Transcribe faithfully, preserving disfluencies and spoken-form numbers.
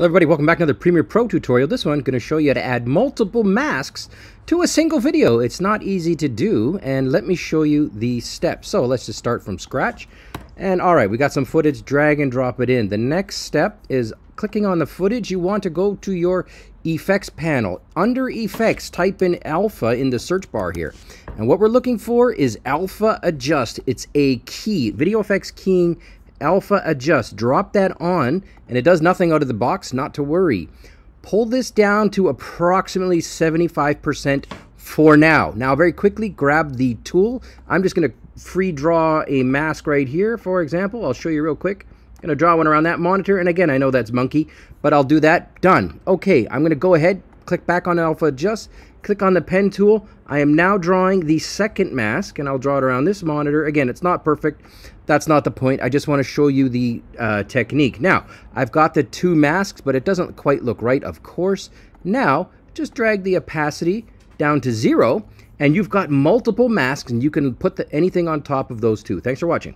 Hello everybody, welcome back to another Premiere Pro tutorial. This one I'm going to show you how to add multiple masks to a single video. It's not easy to do, and let me show you the steps. So let's just start from scratch. And all right, we got some footage, drag and drop it in. The next step is clicking on the footage. You want to go to your effects panel. Under effects, type in alpha in the search bar here. And what we're looking for is Alpha Adjust. It's a key, video effects keying Alpha Adjust. Drop that on, and it does nothing out of the box, not to worry. Pull this down to approximately seventy-five percent for now. Now, very quickly, grab the tool. I'm just going to free draw a mask right here, for example. I'll show you real quick. I'm going to draw one around that monitor, and again, I know that's monkey, but I'll do that. Done. Okay, I'm going to go ahead, click back on Alpha Adjust, click on the pen tool. I am now drawing the second mask, and I'll draw it around this monitor. Again, it's not perfect. That's not the point. I just want to show you the uh, technique. Now, I've got the two masks, but it doesn't quite look right, of course. Now, just drag the opacity down to zero, and you've got multiple masks, and you can put the, anything on top of those two. Thanks for watching.